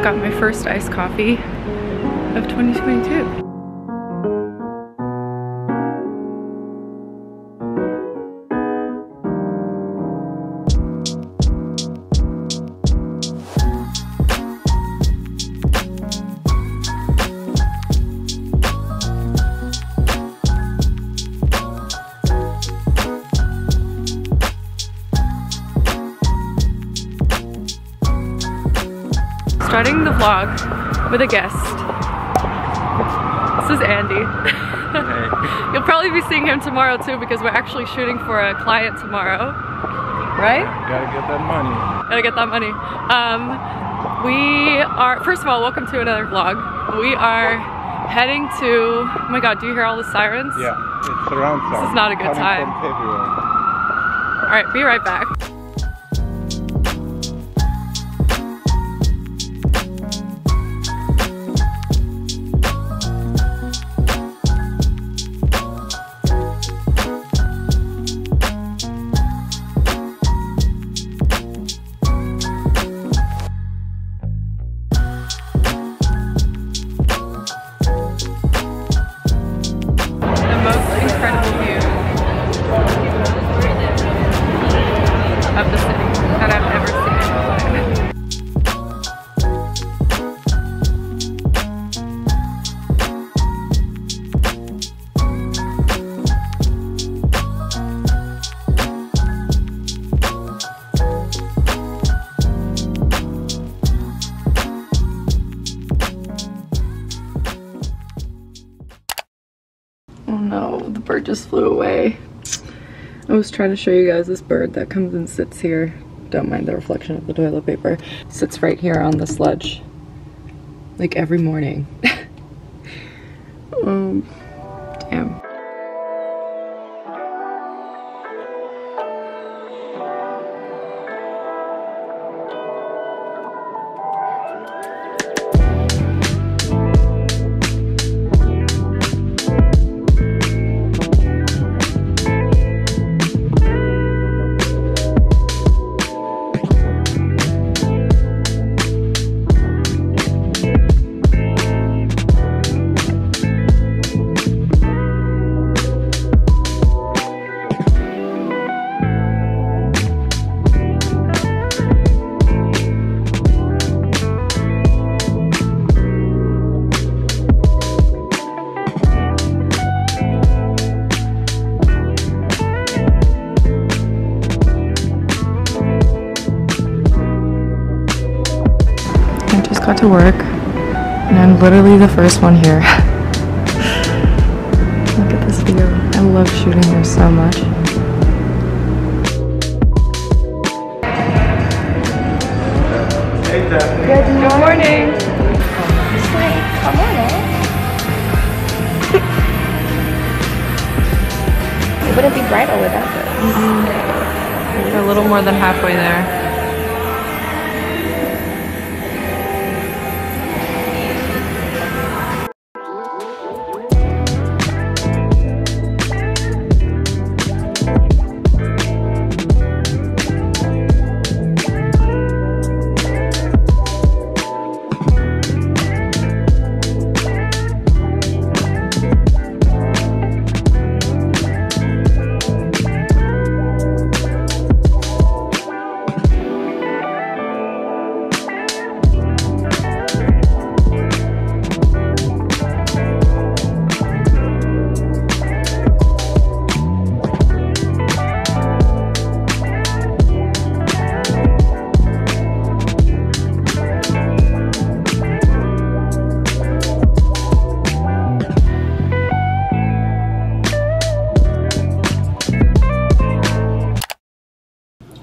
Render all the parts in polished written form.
just got my first iced coffee of 2022. Starting the vlog with a guest. This is Andy. Hey. You'll probably be seeing him tomorrow too, because we're actually shooting for a client tomorrow, right? Gotta get that money. Gotta get that money. We are, first of all, welcome to another vlog. We are heading to, oh my god, do you hear all the sirens? Yeah, it's around sound. This is not a good time. Alright, be right back. Bird just flew away. I was trying to show you guys this bird that comes and sits here. Don't mind the reflection of the toilet paper. Sits right here on the ledge, like every morning. Damn. To work, and I'm literally the first one here. Look at this view. I love shooting here so much. Good morning. It's like, come on. It wouldn't be bridal without this. Mm-hmm. We're a little more than halfway there.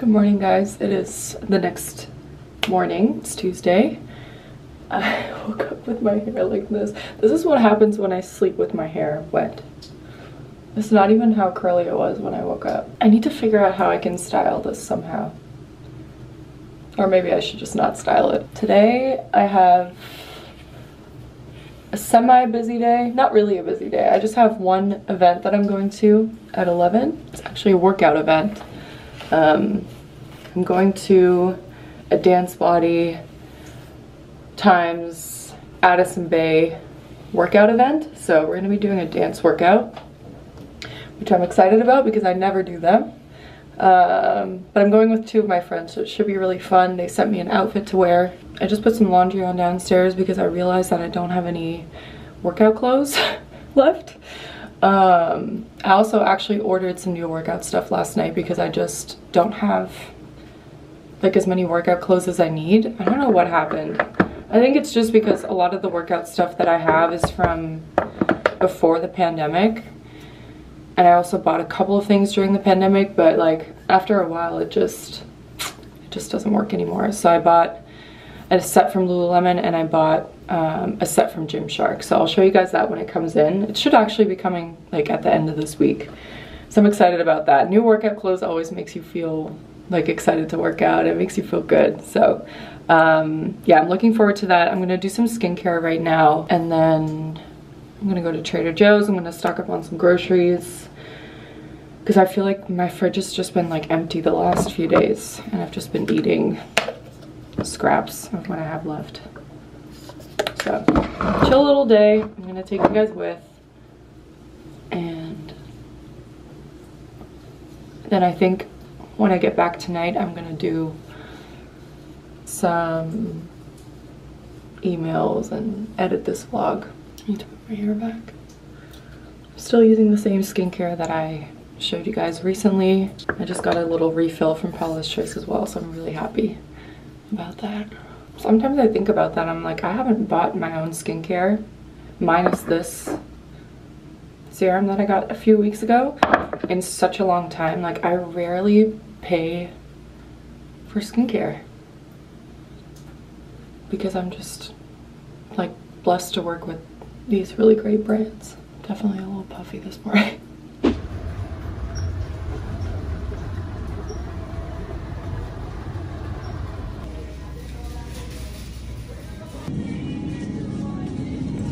Morning guys, it is the next morning. It's Tuesday. I woke up with my hair like this. This is what happens when I sleep with my hair wet. It's not even how curly it was when I woke up. I need to figure out how I can style this somehow. Or maybe I should just not style it. Today I have a semi-busy day. Not really a busy day. I just have one event that I'm going to at 11. It's actually a workout event. I'm going to a Dance Body times Addison Bay workout event. So we're gonna be doing a dance workout, which I'm excited about because I never do them. But I'm going with two of my friends, so it should be really fun. They sent me an outfit to wear. I just put some laundry on downstairs because I realized that I don't have any workout clothes left. I also actually ordered some new workout stuff last night because I just don't have like as many workout clothes as I need. I don't know what happened. I think it's just because a lot of the workout stuff that I have is from before the pandemic. And I also bought a couple of things during the pandemic, but like after a while it just doesn't work anymore. So I bought a set from Lululemon and I bought a set from Gymshark. So I'll show you guys that when it comes in. It should actually be coming like at the end of this week. So I'm excited about that. New workout clothes always makes you feel like excited to work out. It makes you feel good. So yeah, I'm looking forward to that. I'm gonna do some skincare right now and then I'm gonna go to Trader Joe's. I'm gonna stock up on some groceries because I feel like my fridge has just been like empty the last few days and I've just been eating scraps of what I have left. So chill little day. I'm gonna take you guys with, and then I think when I get back tonight I'm gonna do some emails and edit this vlog. I need to put my hair back. I'm still using the same skincare that I showed you guys recently. I just got a little refill from Paula's Choice as well, so I'm really happy about that. Sometimes I think about that. I'm like, I haven't bought my own skincare minus this serum that I got a few weeks ago in such a long time. Like, I rarely pay for skincare because I'm just like blessed to work with these really great brands. Definitely a little puffy this morning.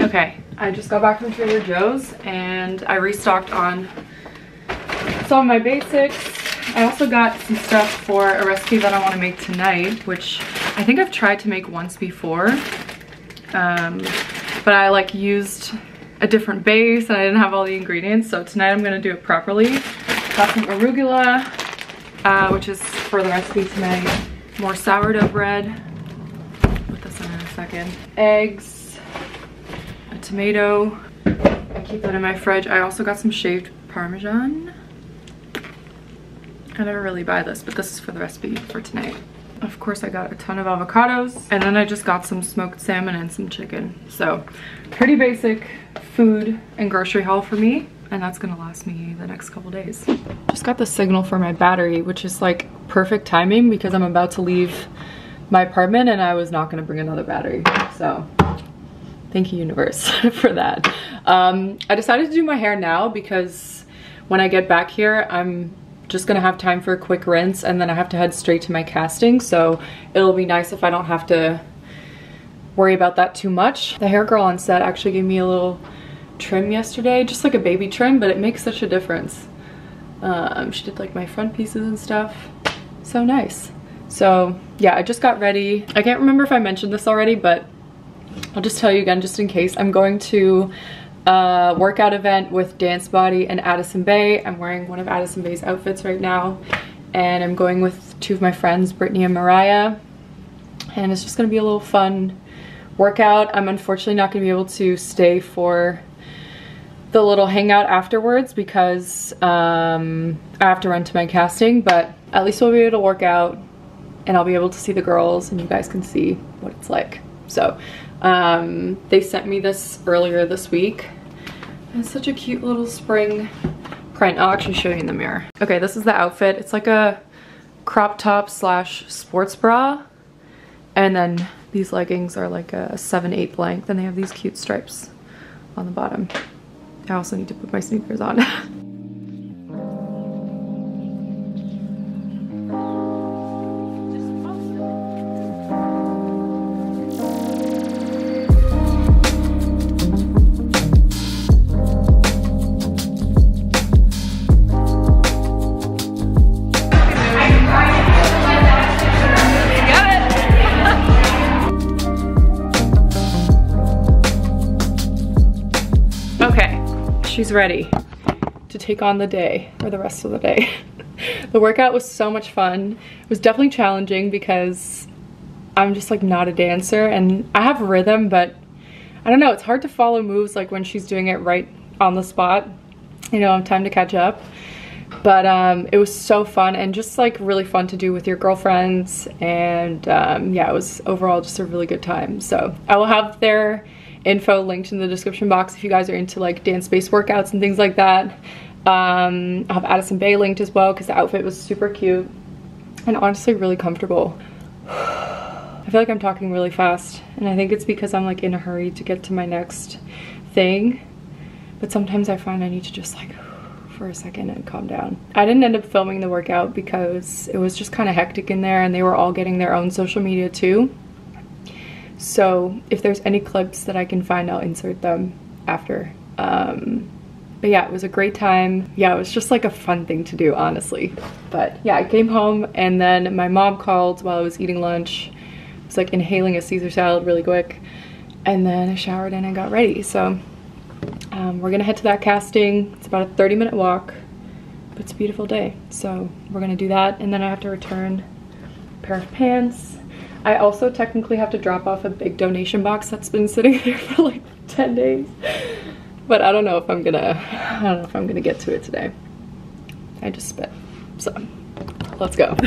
Okay, I just got back from Trader Joe's and I restocked on some of my basics. I also got some stuff for a recipe that I want to make tonight, which I think I've tried to make once before. But I like used a different base and I didn't have all the ingredients. So tonight I'm gonna do it properly. Got some arugula, which is for the recipe tonight. More sourdough bread. Put this in a second. Eggs, a tomato. I keep that in my fridge. I also got some shaved Parmesan. I never really buy this, but this is for the recipe for tonight. Of course, I got a ton of avocados, and then I just got some smoked salmon and some chicken. So pretty basic food and grocery haul for me, and that's gonna last me the next couple days. Just got the signal for my battery, which is like perfect timing because I'm about to leave my apartment and I was not gonna bring another battery. So thank you, universe, for that. I decided to do my hair now because when I get back here, I'm just gonna have time for a quick rinse and then I have to head straight to my casting, so it'll be nice if I don't have to worry about that too much. The hair girl on set actually gave me a little trim yesterday, just like a baby trim, but it makes such a difference. She did like my front pieces and stuff. So nice. So yeah, I just got ready. I can't remember if I mentioned this already, but I'll just tell you again just in case. I'm going to workout event with Dance Body and Addison Bay. I'm wearing one of Addison Bay's outfits right now, and I'm going with two of my friends, Brittany and Mariah, and it's just gonna be a little fun workout. I'm unfortunately not gonna be able to stay for the little hangout afterwards because I have to run to my casting, but at least we'll be able to work out and I'll be able to see the girls and you guys can see what it's like. So they sent me this earlier this week. It's such a cute little spring print. I'll actually show you in the mirror. Okay, this is the outfit. It's like a crop top slash sports bra, and then these leggings are like a 7/8 length, and they have these cute stripes on the bottom. I also need to put my sneakers on. she's ready to take on the day, or the rest of the day. The workout was so much fun. It was definitely challenging because I'm just like not a dancer, and I have rhythm, but I don't know, it's hard to follow moves like when she's doing it right on the spot. You know, I'm time to catch up. But it was so fun, and just like really fun to do with your girlfriends, and yeah, it was overall just a really good time. So I will have their info linked in the description box if you guys are into like dance-based workouts and things like that. I'll have Addison Bay linked as well, because the outfit was super cute and honestly really comfortable. I feel like I'm talking really fast, and I think it's because I'm like in a hurry to get to my next thing, but sometimes I find I need to just like for a second and calm down. I didn't end up filming the workout because it was just kind of hectic in there, and they were all getting their own social media too. So if there's any clips that I can find, I'll insert them after. But yeah, it was a great time. Yeah, it was just like a fun thing to do, honestly. But yeah, I came home, and then my mom called while I was eating lunch. I was like inhaling a Caesar salad really quick, and then I showered and I got ready. So we're gonna head to that casting. It's about a 30-minute walk, but it's a beautiful day, so we're gonna do that. And then I have to return a pair of pants. I also technically have to drop off a big donation box that's been sitting there for like 10 days, but I don't know if I'm gonna get to it today. I just spit, so let's go.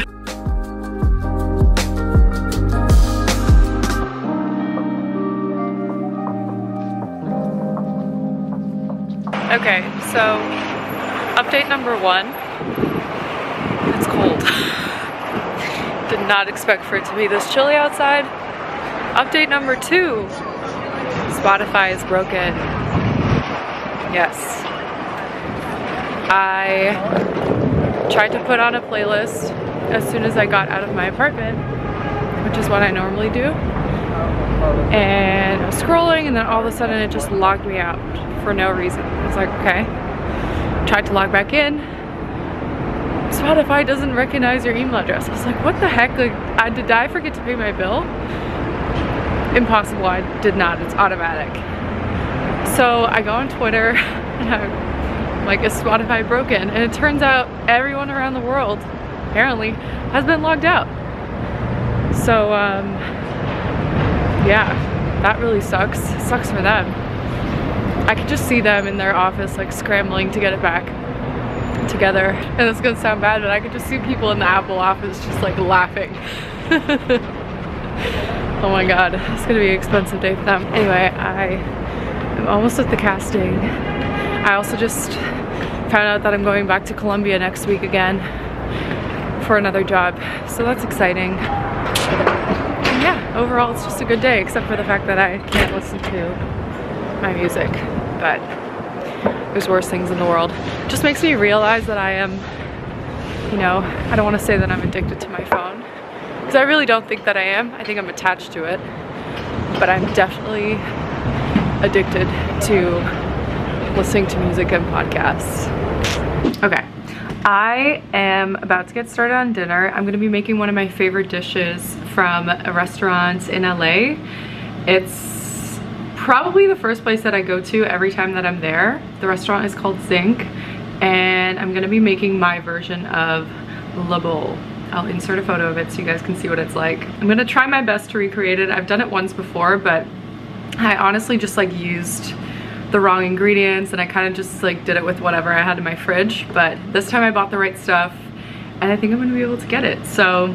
Okay, so update number one, it's cold. Did not expect for it to be this chilly outside. Update number two, Spotify is broken. Yes. I tried to put on a playlist as soon as I got out of my apartment, which is what I normally do. And I was scrolling, and then all of a sudden it just logged me out for no reason. I was like, okay. Tried to log back in. Spotify doesn't recognize your email address. I was like, what the heck? Like, did I forget to pay my bill? Impossible. I did not. It's automatic. So I go on Twitter, and I'm like, is Spotify broken? And it turns out everyone around the world, apparently, has been logged out. So, yeah, that really sucks. It sucks for them. I could just see them in their office like scrambling to get it back together. And it's gonna sound bad, but I could just see people in the Apple office just like laughing. Oh my god, it's gonna be an expensive day for them. Anyway, I am almost at the casting. I also just found out that I'm going back to Colombia next week again for another job. So that's exciting. Yeah, overall it's just a good day, except for the fact that I can't listen to my music, but there's worse things in the world. It just makes me realize that I am, you know, I don't want to say that I'm addicted to my phone, because I really don't think that I am. I think I'm attached to it, but I'm definitely addicted to listening to music and podcasts. Okay, I am about to get started on dinner. I'm gonna be making one of my favorite dishes from a restaurant in LA. It's probably the first place that I go to every time that I'm there. The restaurant is called Zinc, and I'm gonna be making my version of Le Bowl. I'll insert a photo of it so you guys can see what it's like. I'm gonna try my best to recreate it. I've done it once before, but I honestly just like used the wrong ingredients, and I kind of just like did it with whatever I had in my fridge. But this time I bought the right stuff, and I think I'm gonna be able to get it. So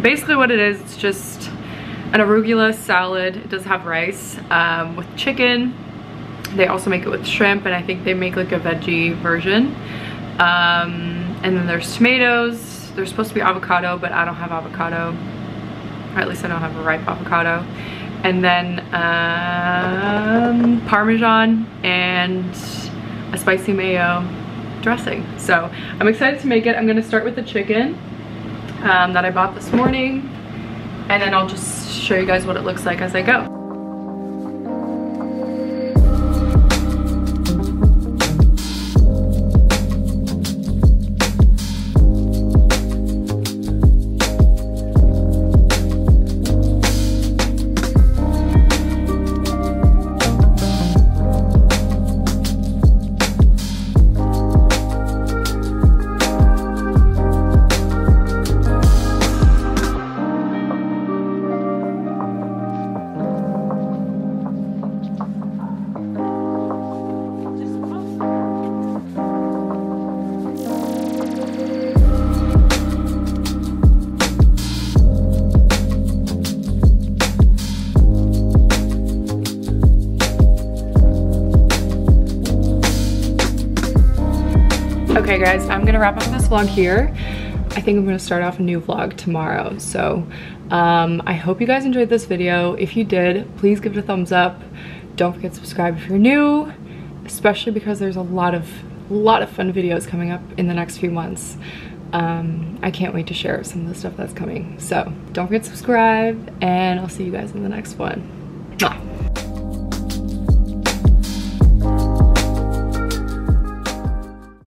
basically what it is, it's just an arugula salad. It does have rice with chicken. They also make it with shrimp, and I think they make like a veggie version. And then there's tomatoes. There's supposed to be avocado, but I don't have avocado, or at least I don't have a ripe avocado. And then Parmesan and a spicy mayo dressing. So I'm excited to make it. I'm gonna start with the chicken that I bought this morning, and then I'll just show you guys what it looks like as I go. Okay guys, I'm gonna wrap up this vlog here. I think I'm gonna start off a new vlog tomorrow. So I hope you guys enjoyed this video. If you did, please give it a thumbs up. Don't forget to subscribe if you're new, especially because there's a lot of fun videos coming up in the next few months. I can't wait to share some of the stuff that's coming. So don't forget to subscribe, and I'll see you guys in the next one.